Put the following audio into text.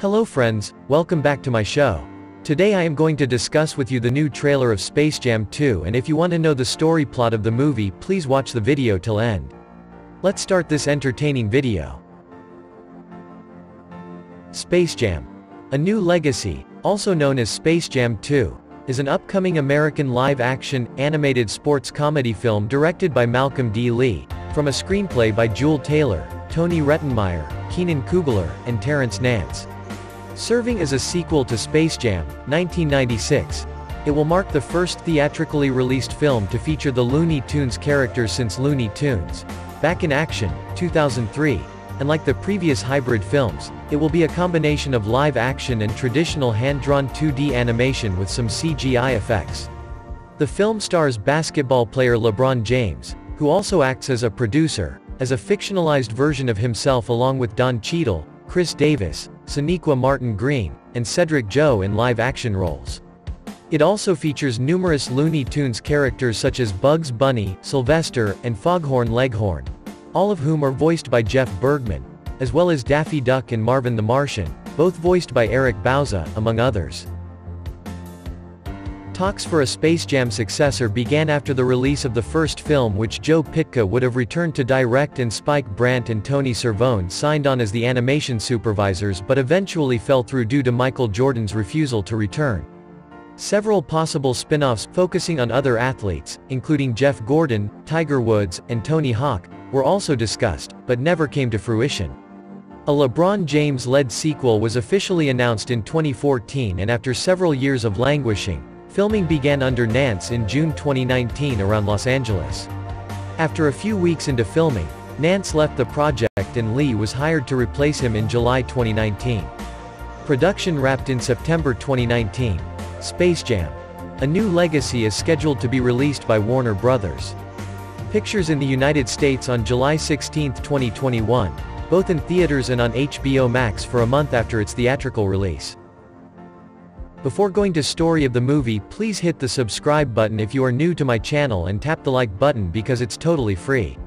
Hello friends, welcome back to my show. Today I am going to discuss with you the new trailer of Space Jam 2, and if you want to know the story plot of the movie, please watch the video till end. Let's start this entertaining video. Space Jam: A New Legacy, also known as Space Jam 2, is an upcoming American live-action, animated sports comedy film directed by Malcolm D. Lee, from a screenplay by Juel Taylor, Tony Rettenmaier, Keenan Coogler, and Terrence Nance. Serving as a sequel to Space Jam, 1996, it will mark the first theatrically released film to feature the Looney Tunes characters since Looney Tunes: Back in Action, 2003, and like the previous hybrid films, it will be a combination of live action and traditional hand-drawn 2D animation with some CGI effects. The film stars basketball player LeBron James, who also acts as a producer, as a fictionalized version of himself along with Don Cheadle, Khris Davis, Sonequa Martin-Green, and Cedric Joe in live-action roles. It also features numerous Looney Tunes characters such as Bugs Bunny, Sylvester, and Foghorn Leghorn, all of whom are voiced by Jeff Bergman, as well as Daffy Duck and Marvin the Martian, both voiced by Eric Bauza, among others. Talks for a Space Jam successor began after the release of the first film, which Joe Pitka would have returned to direct, and Spike Brandt and Tony Cervone signed on as the animation supervisors but eventually fell through due to Michael Jordan's refusal to return. Several possible spin-offs focusing on other athletes, including Jeff Gordon, Tiger Woods, and Tony Hawk, were also discussed, but never came to fruition. A LeBron James-led sequel was officially announced in 2014, and after several years of languishing, filming began under Nance in June 2019 around Los Angeles. After a few weeks into filming, Nance left the project and Lee was hired to replace him in July 2019. Production wrapped in September 2019. Space Jam: A New Legacy is scheduled to be released by Warner Bros. Pictures in the United States on July 16, 2021, both in theaters and on HBO Max for a month after its theatrical release. Before going to story of the movie, please hit the subscribe button if you are new to my channel and tap the like button because it's totally free.